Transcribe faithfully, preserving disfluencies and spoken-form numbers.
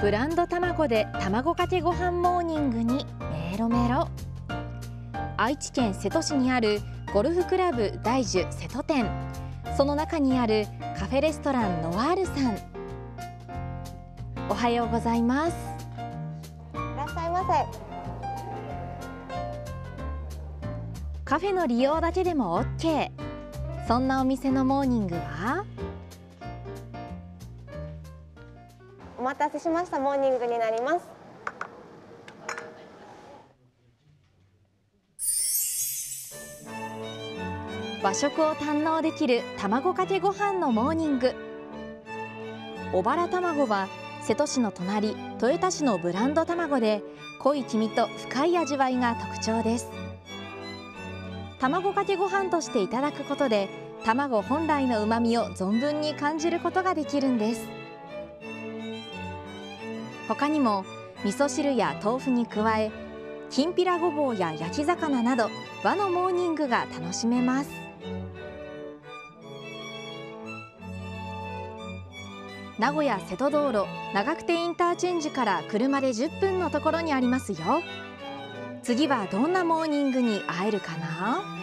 ブランド卵で卵かけご飯モーニングにメロメロ。愛知県瀬戸市にあるゴルフクラブ大樹瀬戸店、その中にあるカフェレストランノワールさん、おはようございます。いらっしゃいませ。カフェの利用だけでも オーケー。 そんなお店のモーニングは、お待たせしましたモーニングになります。和食を堪能できる卵かけご飯のモーニング。小原卵は瀬戸市の隣、豊田市のブランド卵で、濃い黄身と深い味わいが特徴です。卵かけご飯としていただくことで、卵本来のうまみを存分に感じることができるんです。他にも味噌汁や豆腐に加え、きんぴらごぼうや焼き魚など和のモーニングが楽しめます。名古屋瀬戸道路長久手インターチェンジから車でじゅっぷんのところにありますよ。次はどんなモーニングに会えるかな？